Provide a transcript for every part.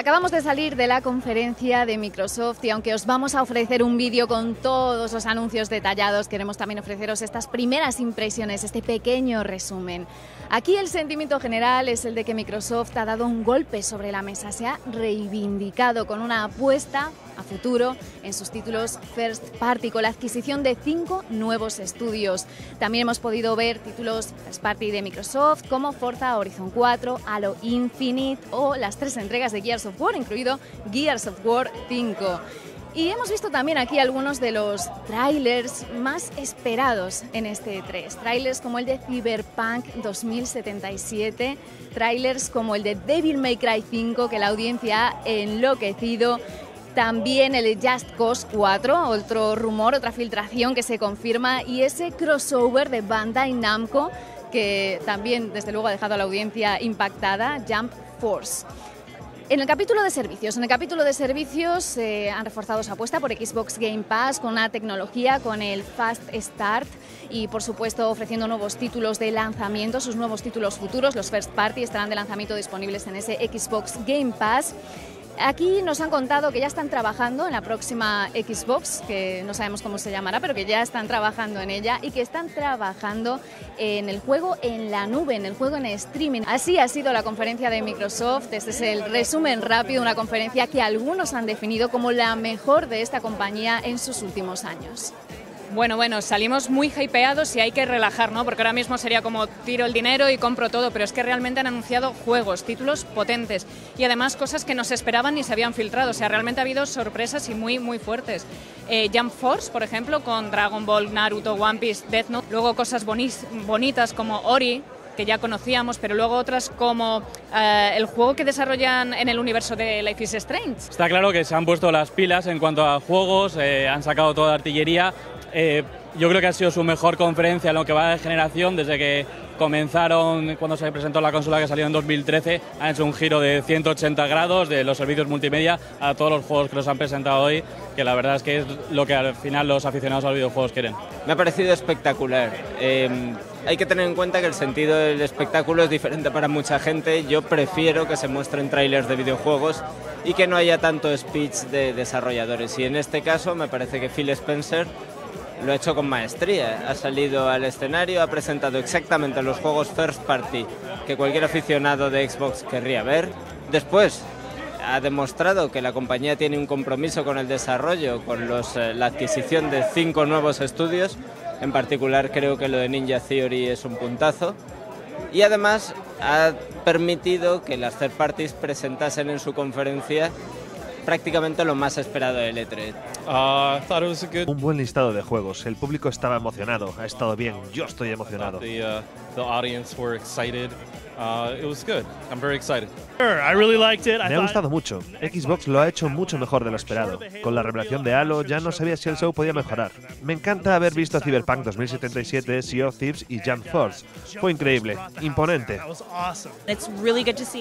Acabamos de salir de la conferencia de Microsoft y aunque os vamos a ofrecer un vídeo con todos los anuncios detallados, queremos también ofreceros estas primeras impresiones, este pequeño resumen. Aquí el sentimiento general es el de que Microsoft ha dado un golpe sobre la mesa, se ha reivindicado con una apuesta a futuro en sus títulos First Party, con la adquisición de 5 nuevos estudios. También hemos podido ver títulos First Party de Microsoft como Forza Horizon 4, Halo Infinite o las 3 entregas de Gears of War, incluido Gears of War 5. Y hemos visto también aquí algunos de los trailers más esperados en este E3. Trailers como el de Cyberpunk 2077, trailers como el de Devil May Cry 5, que la audiencia ha enloquecido. También el Just Cause 4, otro rumor, otra filtración que se confirma, y ese crossover de Bandai Namco que también desde luego ha dejado a la audiencia impactada, Jump Force. En el capítulo de servicios han reforzado su apuesta por Xbox Game Pass con una tecnología, con el Fast Start y, por supuesto, ofreciendo nuevos títulos de lanzamiento, sus nuevos títulos futuros, los First Party, estarán de lanzamiento disponibles en ese Xbox Game Pass. Aquí nos han contado que ya están trabajando en la próxima Xbox, que no sabemos cómo se llamará, pero que ya están trabajando en ella y que están trabajando en el juego en la nube, en el juego en streaming. Así ha sido la conferencia de Microsoft. Este es el resumen rápido, una conferencia que algunos han definido como la mejor de esta compañía en sus últimos años. Bueno, salimos muy hypeados y hay que relajar, ¿no? Porque ahora mismo sería como tiro el dinero y compro todo, pero es que realmente han anunciado juegos, títulos potentes y además cosas que no se esperaban ni se habían filtrado. O sea, realmente ha habido sorpresas y muy, muy fuertes. Jump Force, por ejemplo, con Dragon Ball, Naruto, One Piece, Death Note. Luego cosas bonitas como Ori, que ya conocíamos, pero luego otras como el juego que desarrollan en el universo de Life is Strange. Está claro que se han puesto las pilas en cuanto a juegos, han sacado toda la artillería. Yo creo que ha sido su mejor conferencia en lo que va de generación, desde que comenzaron, cuando se presentó la consola que salió en 2013, han hecho un giro de 180 grados de los servicios multimedia a todos los juegos que nos han presentado hoy, que la verdad es que es lo que al final los aficionados a los videojuegos quieren. Me ha parecido espectacular. Hay que tener en cuenta que el sentido del espectáculo es diferente para mucha gente. Yo prefiero que se muestren trailers de videojuegos y que no haya tanto speech de desarrolladores. Y en este caso me parece que Phil Spencer lo ha hecho con maestría, ha salido al escenario, ha presentado exactamente los juegos First Party que cualquier aficionado de Xbox querría ver. Después ha demostrado que la compañía tiene un compromiso con el desarrollo, con la adquisición de 5 nuevos estudios, en particular creo que lo de Ninja Theory es un puntazo. Y además ha permitido que las third parties presentasen en su conferencia prácticamente lo más esperado del E3. Un buen listado de juegos, el público estaba emocionado, ha estado bien, yo estoy emocionado. Me ha gustado mucho, Xbox lo ha hecho mucho mejor de lo esperado. Con la revelación de Halo ya no sabía si el show podía mejorar. Me encanta haber visto Cyberpunk 2077, Sea of Thieves y Jump Force. Fue increíble, imponente.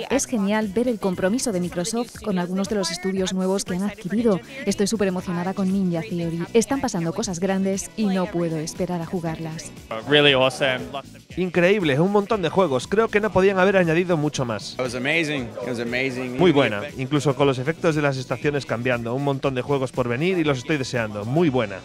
Es genial ver el compromiso de Microsoft con algunos de los estudios nuevos que han adquirido. Estoy súper emocionada con Ninja Theory. Están pasando cosas grandes y no puedo esperar a jugarlas. Increíble, un montón de juegos. Creo que no podían haber añadido mucho más. Muy buena, incluso con los efectos de las estaciones cambiando. Un montón de juegos por venir y los estoy deseando. Muy buena.